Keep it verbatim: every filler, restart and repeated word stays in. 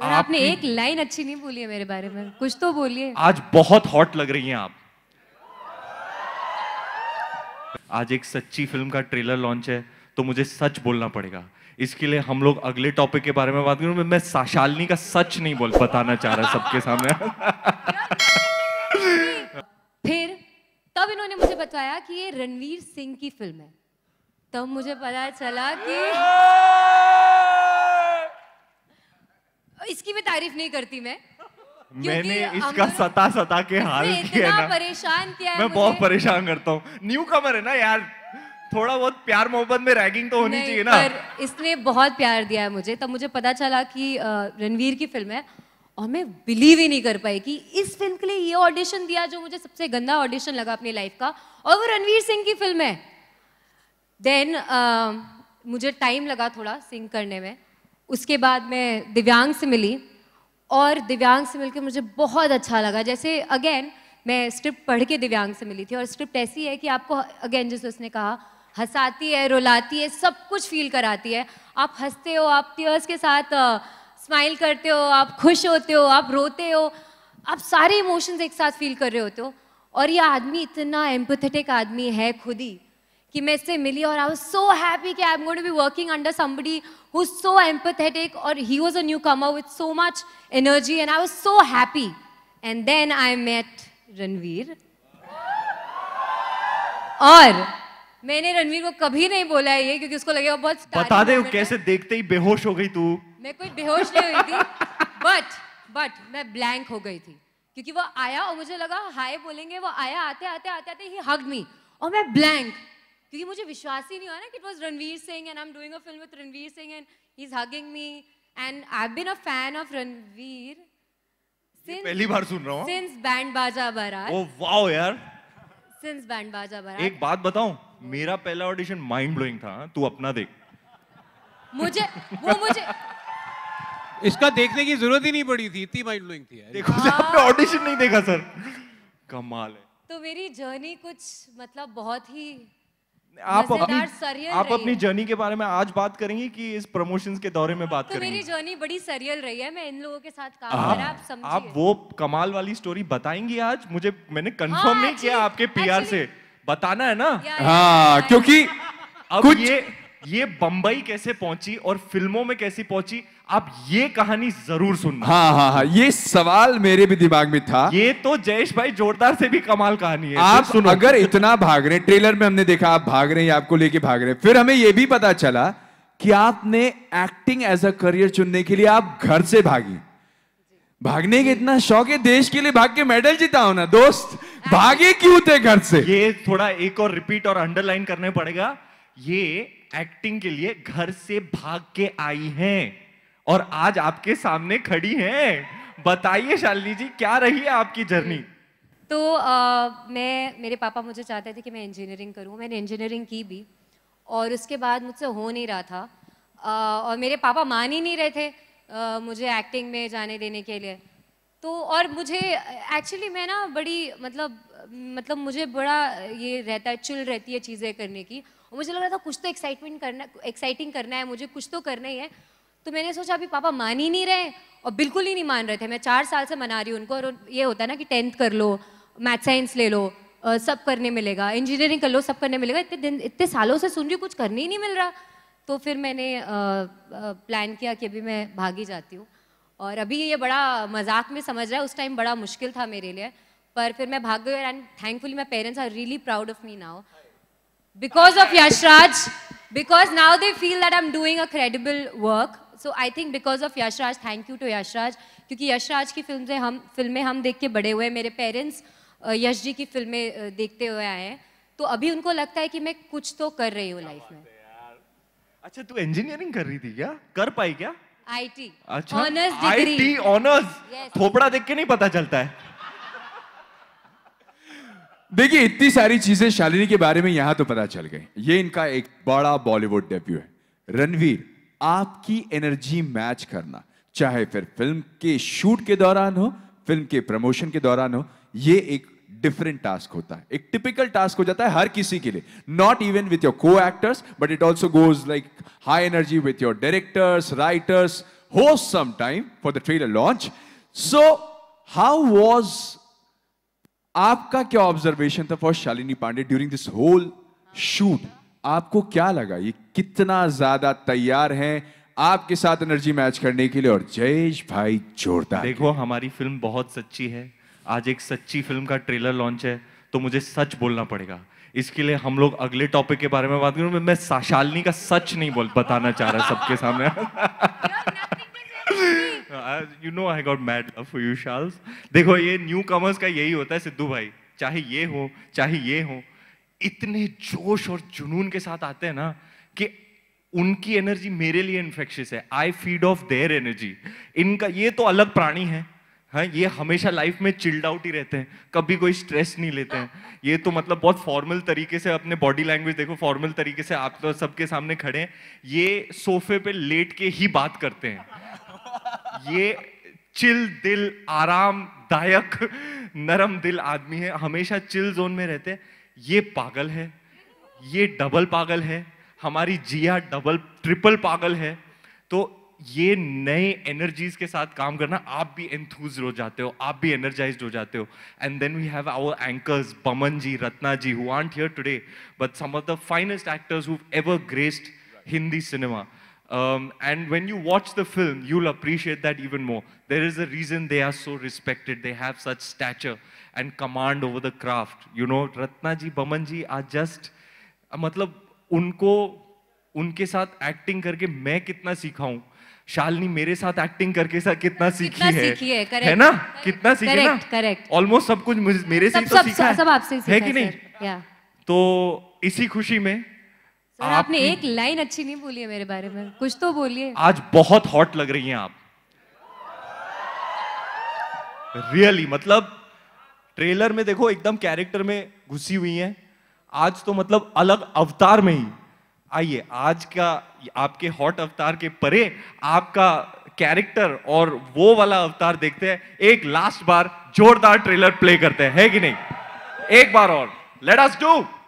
Sir आपने एक line अच्छी नहीं बोली है मेरे बारे में, कुछ तो बोलिए। आज बहुत हॉट लग रही हैं आप। आज एक सच्ची फिल्म का ट्रेलर लॉन्च है तो मुझे सच बोलना पड़ेगा। इसके लिए हम लोग अगले टॉपिक के बारे में बात करूं। मैं शालिनी का सच नहीं बोल बताना चाह रहा सबके सामने। फिर तब इन्होंने मुझे बताया कि ये रणवीर सिंह की फिल्म है, तब मुझे पता चला कि इसकी मैं तारीफ नहीं करती। मैं मैंने इसका सता सता के हाल किया ना, परेशान किया। मैं बहुत परेशान करता हूँ, न्यू कमर है ना यार, थोड़ा बहुत प्यार मोहब्बत में रैगिंग तो होनी चाहिए ना। पर इसने बहुत प्यार दिया है मुझे, तब मुझे पता चला कि रणवीर की फिल्म है और मैं बिलीव ही नहीं कर पाई कि इस फिल्म के लिए ये ऑडिशन दिया जो मुझे सबसे गंदा ऑडिशन लगा अपनी लाइफ का, और वो रणवीर सिंह की फिल्म है। देन uh, मुझे टाइम लगा थोड़ा सिंग करने में। उसके बाद मैं दिव्यांग से मिली और दिव्यांग से मिलकर मुझे बहुत अच्छा लगा। जैसे अगेन मैं स्क्रिप्ट पढ़ के दिव्यांग से मिली थी, और स्क्रिप्ट ऐसी है कि आपको अगेन जैसे उसने कहा हंसाती है, रुलाती है, सब कुछ फील कराती है। आप हंसते हो, आप टीयर्स के साथ स्माइल uh, करते हो, आप खुश होते हो, आप रोते हो, आप सारे इमोशंस एक साथ फील कर रहे होते हो। और ये आदमी इतना एम्पैथेटिक आदमी है खुद ही कि मैं इससे मिली और आई वाज सो हैप्पी कि I am going to be working under somebody who is so empathetic, और he was a newcomer with so much energy and I was so happy. And then I met Ranveer, और मैंने रणवीर को कभी नहीं बोला है ये, क्योंकि उसको लगेगा बहुत। बता दे कैसे देखते ही बेहोश हो गई तू। मैं कोई बेहोश नहीं हुई थी, बट बट मैं ब्लैंक हो गई थी क्योंकि वो आया और मुझे लगा हाय बोलेंगे, वो आया आते आते आते आते ही हग्ड मी और मैं ब्लैंक, क्योंकि मुझे विश्वास ही नहीं हुआ ना कि it was Ranveer Singh and I am doing a film with Ranveer Singh and he is hugging me. And I have been a fan of Ranveer since, पहली बार सुन रहा हूं, since Band Baaja Baaraat. Oh wow यार, सिंस बैंड बाजा बारात। एक बात बताऊं, मेरा पहला ऑडिशन माइंड ब्लोइंग था, तू अपना देख। मुझे वो मुझे इसका देखने की जरूरत ही नहीं पड़ी थी, इतनी माइंड ब्लोइंग थी। देखो आपने ऑडिशन नहीं देखा सर, कमाल है। तो मेरी जर्नी कुछ मतलब बहुत ही आप अपनी, आप अपनी जर्नी के बारे में आज बात करेंगे कि इस प्रमोशंस के दौरे में बात तो करेंगे? मेरी जर्नी बड़ी सरियल रही है, मैं इन लोगों के साथ काम करा, आप समझिए। आप वो कमाल वाली स्टोरी बताएंगी आज, मुझे मैंने कंफर्म नहीं किया आपके पीआर से, बताना है ना। हाँ, क्योंकि अब ये ये बम्बई कैसे पहुंची और फिल्मों में कैसे पहुंची, आप ये कहानी जरूर सुनना। हाँ हाँ हाँ, ये सवाल मेरे भी दिमाग में था। ये तो जयेश भाई जोरदार से भी कमाल कहानी है। आप सुनो, अगर इतना भाग रहे, ट्रेलर में हमने देखा आप भाग रहे हैं, आपको लेके भाग रहे हैं, फिर हमें ये भी पता चला कि आपने एक्टिंग एज अ करियर चुनने के लिए आप घर से भागी। भागने के इतना शौक है, देश के लिए भाग के मेडल जीता हो ना दोस्त, भागे क्यों थे घर से? ये थोड़ा एक और रिपीट और अंडरलाइन करने पड़ेगा, ये एक्टिंग के लिए घर से भाग के आई हैं और आज आपके सामने खड़ी हैं। बताइए शालिनी जी, क्या रही है आपकी जर्नी? तो आ, मैं मेरे पापा मुझे चाहते थे कि मैं इंजीनियरिंग करूं, मैंने इंजीनियरिंग की भी, और उसके बाद मुझसे हो नहीं रहा था आ, और मेरे पापा मान ही नहीं रहे थे आ, मुझे एक्टिंग में जाने देने के लिए। तो और मुझे एक्चुअली मैं ना बड़ी मतलब मतलब मुझे बड़ा ये रहता है, चिल रहती है चीज़ें करने की, और मुझे लग रहा था कुछ तो एक्साइटमेंट करना एक्साइटिंग करना है, मुझे कुछ तो करना ही है। तो मैंने सोचा अभी पापा मान ही नहीं रहे, और बिल्कुल ही नहीं मान रहे थे। मैं चार साल से मना रही हूँ उनको, और ये होता है ना कि टेंथ कर लो, मैथ साइंस ले लो, सब करने मिलेगा, इंजीनियरिंग कर लो, सब करने मिलेगा। इतने दिन इतने सालों से सुन रही हूँ, कुछ करने ही नहीं मिल रहा। तो फिर मैंने प्लान किया कि अभी मैं भागी जाती हूँ, और अभी ये बड़ा मजाक में समझ रहा है, उस टाइम बड़ा मुश्किल था मेरे लिए, पर फिर मैं भाग गई। And thankfully my parents are really proud of me now because of Yashraj, because now they feel that I'm doing a credible work. So I think because of Yashraj, thank you to Yashraj, क्योंकि Yashraj की film से हम फिल्में हम देख के बड़े हुए। मेरे पेरेंट्स यश जी की फिल्में देखते हुए आए हैं, तो अभी उनको लगता है कि मैं कुछ तो कर रही हूँ लाइफ में। अच्छा, तू इंजीनियरिंग कर रही थी क्या? कर पाई क्या? I T honours degree. I T honours, थोपड़ा देख के नहीं पता चलता है। देखिए, इतनी सारी चीजें शालिनी के बारे में यहां तो पता चल गई। ये इनका एक बड़ा बॉलीवुड डेब्यू है। रणवीर, आपकी एनर्जी मैच करना, चाहे फिर फिल्म के शूट के दौरान हो, फिल्म के प्रमोशन के दौरान हो, ये एक डिफरेंट टास्क होता है, एक टिपिकल टास्क हो जाता है हर किसी के लिए। Not even with your co actors, but it also goes like high energy with your directors, writers, host some time for the trailer launch. So, how was आपका क्या observation था for Shalini Pandey during this whole shoot? आपको क्या लगा ये कितना ज़्यादा तैयार हैं आपके साथ एनर्जी मैच करने के लिए और जयेश भाई जोरदार? देखो हमारी फिल्म बहुत सच्ची है. आज एक सच्ची फिल्म का ट्रेलर लॉन्च है तो मुझे सच बोलना पड़ेगा. इसके लिए हम लोग अगले टॉपिक के बारे में बात करूँ. मैं शालिनी का सच नहीं बोल बताना चाह रहा सबके सामने. You know I got mad love for you shawls. देखो ये न्यू कमर्स का यही होता है सिद्धू भाई, चाहे ये हो चाहे ये हो, इतने जोश और जुनून के साथ आते हैं ना कि उनकी एनर्जी मेरे लिए इन्फेक्शियस है. I feed off their energy. इनका ये तो अलग प्राणी है. हाँ, ये हमेशा लाइफ में चिल्ड आउट ही रहते हैं, कभी कोई स्ट्रेस नहीं लेते हैं. ये तो मतलब बहुत फॉर्मल तरीके से अपने बॉडी लैंग्वेज देखो, फॉर्मल तरीके से आप तो सबके सामने खड़े हैं. ये सोफे पे लेट के ही बात करते हैं. ये चिल दिल आरामदायक नरम दिल आदमी है, हमेशा चिल जोन में रहते हैं. ये पागल है, ये डबल पागल है, हमारी जिया डबल ट्रिपल पागल है. तो ये नए एनर्जीज के साथ काम करना, आप भी एंथूज हो जाते हो, आप भी एनर्जाइज्ड हो जाते हो. And then we have our anchors Boman ji, Ratna ji, who aren't here today but some of the finest actors who ever graced Hindi cinema. And when you watch the film you will appreciate that even more. There is a reason they are so respected. They have such stature and command over the craft. You know Ratna ji, Boman ji are just, मतलब उनको उनके साथ acting करके मैं कितना सीखा हूँ, शालिनी मेरे साथ एक्टिंग करके साथ कितना सीखी है, है ना? कितना सीखी है ना? करेक्ट. ऑलमोस्ट सब कुछ मेरे से तो सीखा है, सब आपसे सीखा है कि नहीं? तो इसी खुशी में आपने एक लाइन अच्छी नहीं बोली है मेरे बारे में, कुछ तो बोलिए. आज बहुत हॉट लग रही हैं आप रियली. मतलब ट्रेलर में देखो एकदम कैरेक्टर में घुसी हुई है. आज तो मतलब अलग अवतार में ही आइए. आज का आपके हॉट अवतार के परे आपका कैरेक्टर और वो वाला अवतार देखते हैं. एक लास्ट बार जोरदार ट्रेलर प्ले करते हैं, है कि नहीं? एक बार और लेट अस डू